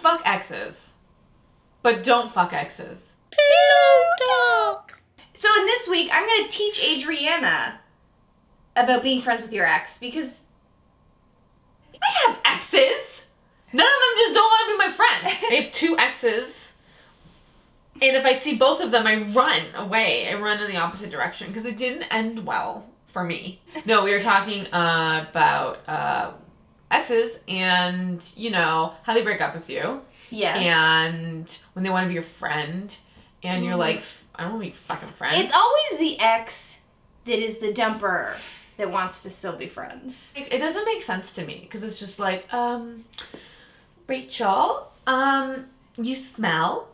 Fuck exes. But don't fuck exes. Pillow Talk! So in this week, I'm going to teach Adrianna about being friends with your ex, because I have exes. None of them just don't want to be my friend. I have two exes. And if I see both of them, I run away. I run in the opposite direction because it didn't end well for me. No, we were talking about exes and, you know, how they break up with you. Yes. And when they want to be your friend and you're like, I don't want to be fucking friends. It's always the ex that is the dumper that wants to still be friends. It doesn't make sense to me because it's just like, Rachel, you smell.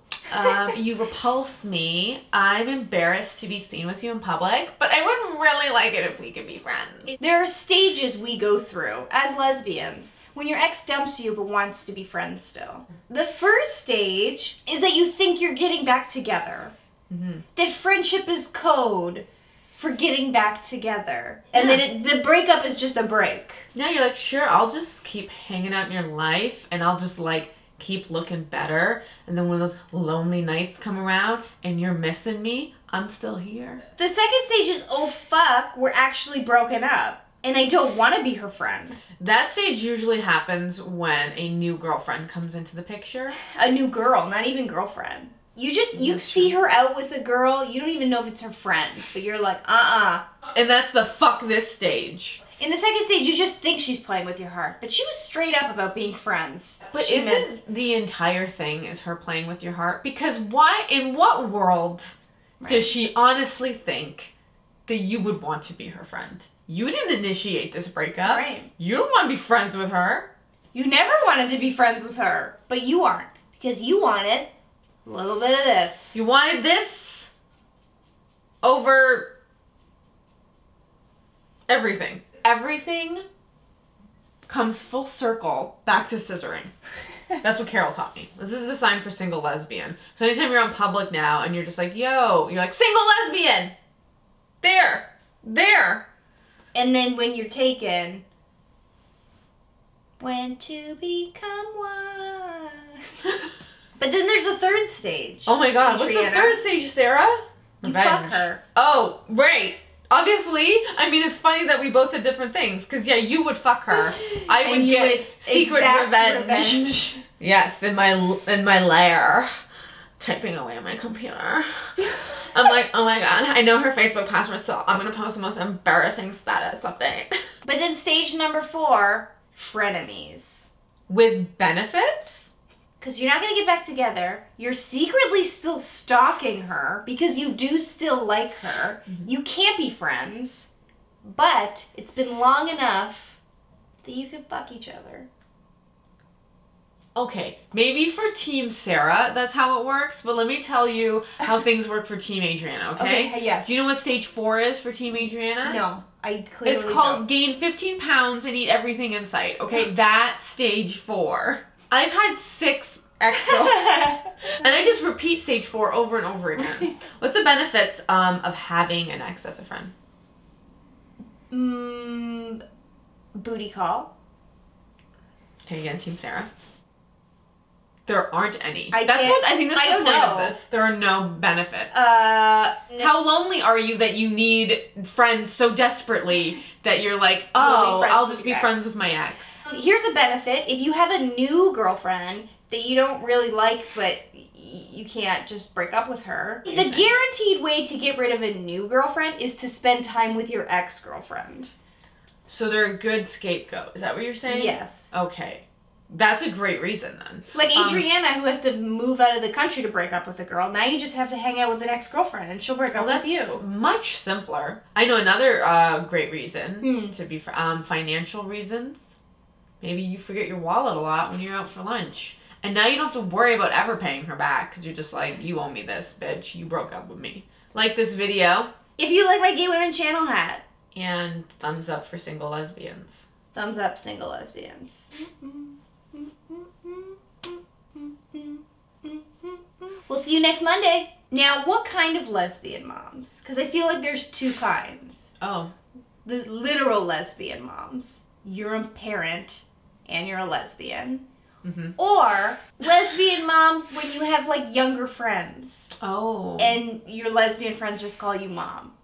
You repulse me. I'm embarrassed to be seen with you in public, but I would really like it if we could be friends. There are stages we go through as lesbians when your ex dumps you but wants to be friends still. The first stage is that you think you're getting back together. Mm-hmm. That friendship is code for getting back together. And yeah. Then the breakup is just a break. Now you're like, sure, I'll just keep hanging out in your life and I'll just like keep looking better, and then when those lonely nights come around and you're missing me, I'm still here. The second stage is, oh fuck, we're actually broken up and I don't want to be her friend. That stage usually happens when a new girlfriend comes into the picture. A new girl, not even girlfriend. You see her out with a girl, you don't even know if it's her friend, but you're like, and that's the fuck this stage. In the second stage, you just think she's playing with your heart, but she was straight up about being friends. But isn't the entire thing is her playing with your heart? Because why, in what world does she honestly think that you would want to be her friend? You didn't initiate this breakup. Right. You don't want to be friends with her. You never wanted to be friends with her, but you aren't, because you wanted a little bit of this. You wanted this over everything. Everything comes full circle back to scissoring. That's what Carol taught me. This is the sign for single lesbian. So anytime you're on public now and you're just like, yo, you're like, single lesbian! There! And then when you're taken, when to become one. But then there's the third stage. Oh my god, what's the third stage, Sarah? Revenge. You fuck her. Oh, right! Obviously, I mean, it's funny that we both said different things, because yeah, you would fuck her. I would get secret revenge. Yes, in my lair, typing away on my computer. I'm like, oh my god, I know her Facebook password, so I'm gonna post the most embarrassing status update. But then stage number 4, frenemies with benefits. Because you're not going to get back together. You're secretly still stalking her because you do still like her. You can't be friends. But it's been long enough that you can fuck each other. Okay, maybe for Team Sarah, that's how it works. But let me tell you how things work for Team Adrianna, okay? Yes. Do you know what stage 4 is for Team Adrianna? No, I clearly don't. It's called gain 15 pounds and eat everything in sight, okay? That's stage 4. I've had 6 ex-girlfriends, and I just repeat stage 4 over and over again. What's the benefits of having an ex as a friend? Booty call. Okay, again, Team Sarah. There aren't any. I think that's the point of this. There are no benefits. No. How lonely are you that you need friends so desperately that you're like, oh, I'll just be friends with my ex? Here's a benefit. If you have a new girlfriend that you don't really like, but you can't just break up with her. The guaranteed way to get rid of a new girlfriend is to spend time with your ex-girlfriend. So they're a good scapegoat. Is that what you're saying? Yes. Okay. That's a great reason then. Like Adrianna, who has to move out of the country to break up with a girl, now you just have to hang out with an ex-girlfriend and she'll break up with you. That's much simpler. I know another great reason to be financial reasons. Maybe you forget your wallet a lot when you're out for lunch. And now you don't have to worry about ever paying her back because you're just like, you owe me this, bitch. You broke up with me. Like this video. If you like my Gay Women Channel hat. And thumbs up for single lesbians. Thumbs up, single lesbians. We'll see you next Monday. Now, what kind of lesbian moms? Because I feel like there's 2 kinds. Oh. The literal lesbian moms. You're a parent and you're a lesbian. Mm-hmm. Or lesbian moms when you have like younger friends. Oh. And your lesbian friends just call you mom.